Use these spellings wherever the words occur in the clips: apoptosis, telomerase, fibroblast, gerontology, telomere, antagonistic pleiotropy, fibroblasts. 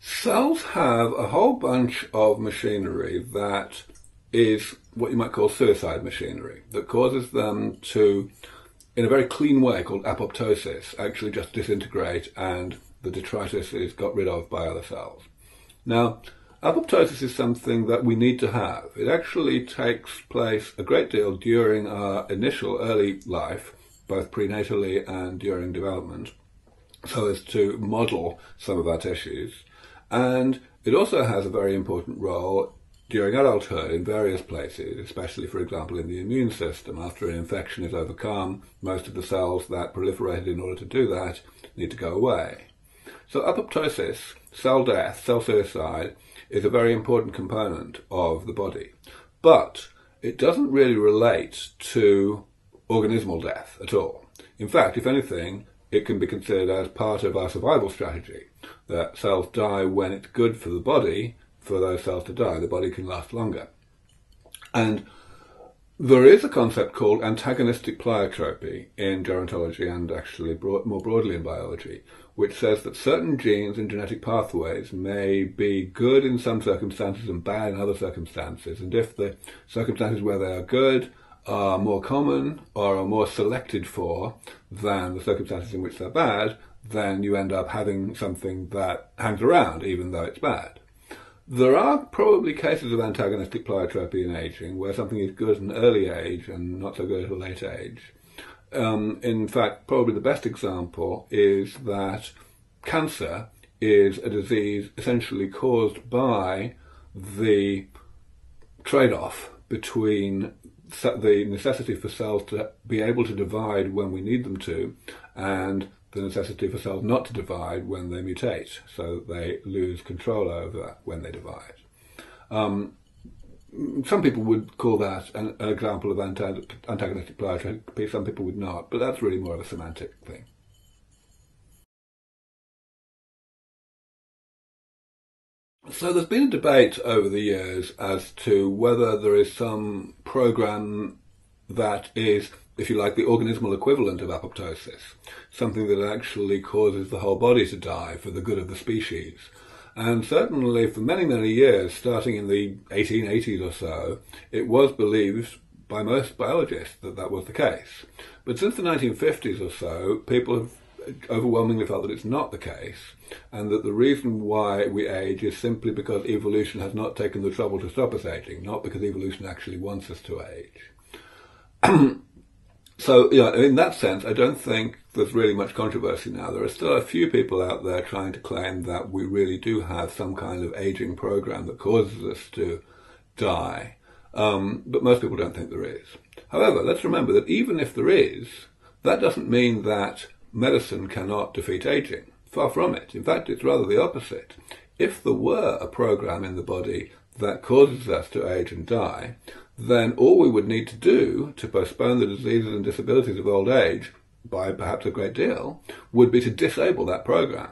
Cells have a whole bunch of machinery that is what you might call suicide machinery, that causes them to, in a very clean way called apoptosis, actually just disintegrate, and the detritus is got rid of by other cells. Now, apoptosis is something that we need to have. It actually takes place a great deal during our initial early life, both prenatally and during development, so as to model some of our tissues. And it also has a very important role during adulthood in various places, especially, for example, in the immune system. After an infection is overcome, most of the cells that proliferated in order to do that need to go away. So apoptosis, cell death, cell suicide, is a very important component of the body. But it doesn't really relate to organismal death at all. In fact, if anything, it can be considered as part of our survival strategy, that cells die when it's good for the body, for those cells to die. The body can last longer. And there is a concept called antagonistic pleiotropy in gerontology, and actually more broadly in biology, which says that certain genes and genetic pathways may be good in some circumstances and bad in other circumstances. And if the circumstances where they are good are more common or are more selected for than the circumstances in which they're bad, then you end up having something that hangs around even though it's bad. There are probably cases of antagonistic pleiotropy in aging, where something is good at an early age and not so good at a late age. In fact, probably the best example is that cancer is a disease essentially caused by the trade-off between the necessity for cells to be able to divide when we need them to, and the necessity for cells not to divide when they mutate, so they lose control over when they divide. Some people would call that an example of antagonistic pleiotropy, some people would not, but that's really more of a semantic thing. So there's been a debate over the years as to whether there is some program that is, if you like, the organismal equivalent of apoptosis, something that actually causes the whole body to die for the good of the species. And certainly for many, many years, starting in the 1880s or so, it was believed by most biologists that that was the case. But since the 1950s or so, people have overwhelmingly felt that it's not the case, and that the reason why we age is simply because evolution has not taken the trouble to stop us aging, not because evolution actually wants us to age. So, you know, in that sense, I don't think there's really much controversy now. There are still a few people out there trying to claim that we really do have some kind of aging program that causes us to die, but most people don't think there is. However, let's remember that even if there is, that doesn't mean that medicine cannot defeat aging. Far from it. In fact, it's rather the opposite. If there were a program in the body that causes us to age and die, then all we would need to do to postpone the diseases and disabilities of old age, by perhaps a great deal, would be to disable that program.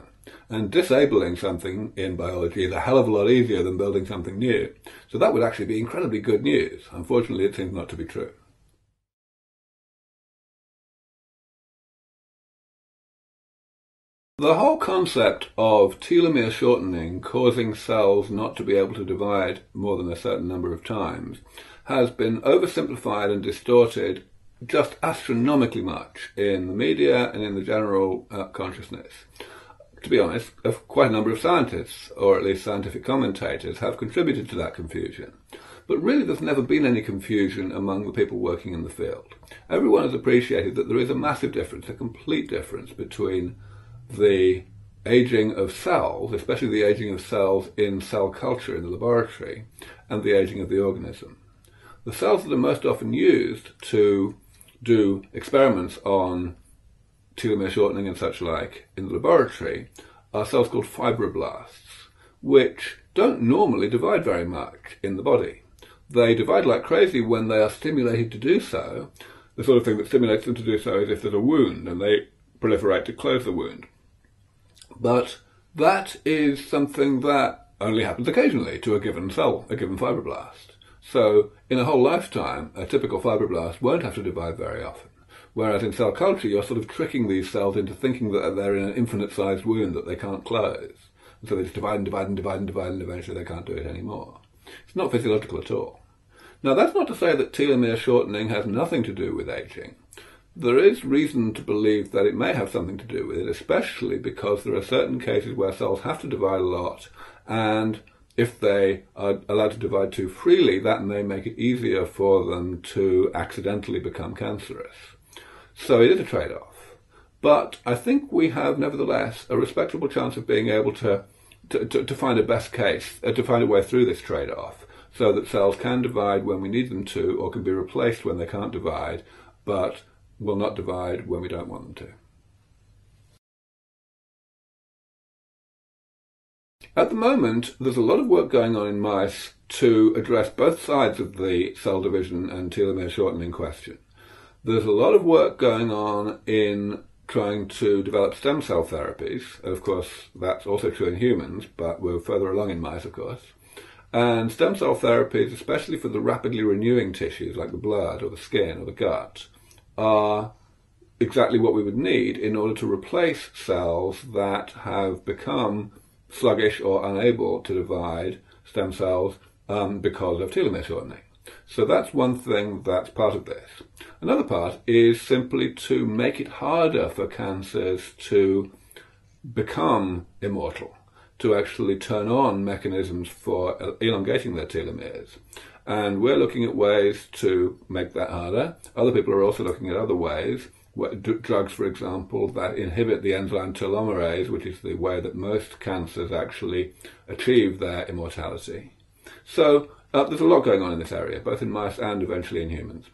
And disabling something in biology is a hell of a lot easier than building something new. So that would actually be incredibly good news. Unfortunately, it seems not to be true. The whole concept of telomere shortening causing cells not to be able to divide more than a certain number of times has been oversimplified and distorted just astronomically much in the media and in the general consciousness. To be honest, quite a number of scientists, or at least scientific commentators, have contributed to that confusion. But really there's never been any confusion among the people working in the field. Everyone has appreciated that there is a massive difference, a complete difference, between the aging of cells, especially the aging of cells in cell culture in the laboratory, and the aging of the organism. The cells that are most often used to do experiments on telomere shortening and such like in the laboratory are cells called fibroblasts, which don't normally divide very much in the body. They divide like crazy when they are stimulated to do so. The sort of thing that stimulates them to do so is if there's a wound, and they proliferate to close the wound. But that is something that only happens occasionally to a given cell, a given fibroblast. So in a whole lifetime, a typical fibroblast won't have to divide very often. Whereas in cell culture, you're sort of tricking these cells into thinking that they're in an infinite-sized wound that they can't close. So they just divide and divide and divide and divide, and eventually they can't do it anymore. It's not physiological at all. Now, that's not to say that telomere shortening has nothing to do with aging. There is reason to believe that it may have something to do with it, especially because there are certain cases where cells have to divide a lot, and if they are allowed to divide too freely, that may make it easier for them to accidentally become cancerous. So it is a trade-off. But I think we have, nevertheless, a respectable chance of being able to find a best case, to find a way through this trade-off, so that cells can divide when we need them to, or can be replaced when they can't divide, but will not divide when we don't want them to. At the moment, there's a lot of work going on in mice to address both sides of the cell division and telomere shortening question. There's a lot of work going on in trying to develop stem cell therapies. Of course, that's also true in humans, but we're further along in mice, of course. And stem cell therapies, especially for the rapidly renewing tissues like the blood or the skin or the gut, are exactly what we would need in order to replace cells that have become sluggish or unable to divide, stem cells, because of telomere shortening. So that's one thing that's part of this. Another part is simply to make it harder for cancers to become immortal, to actually turn on mechanisms for elongating their telomeres. And we're looking at ways to make that harder. Other people are also looking at other ways, drugs, for example, that inhibit the enzyme telomerase, which is the way that most cancers actually achieve their immortality. So there's a lot going on in this area, both in mice and eventually in humans.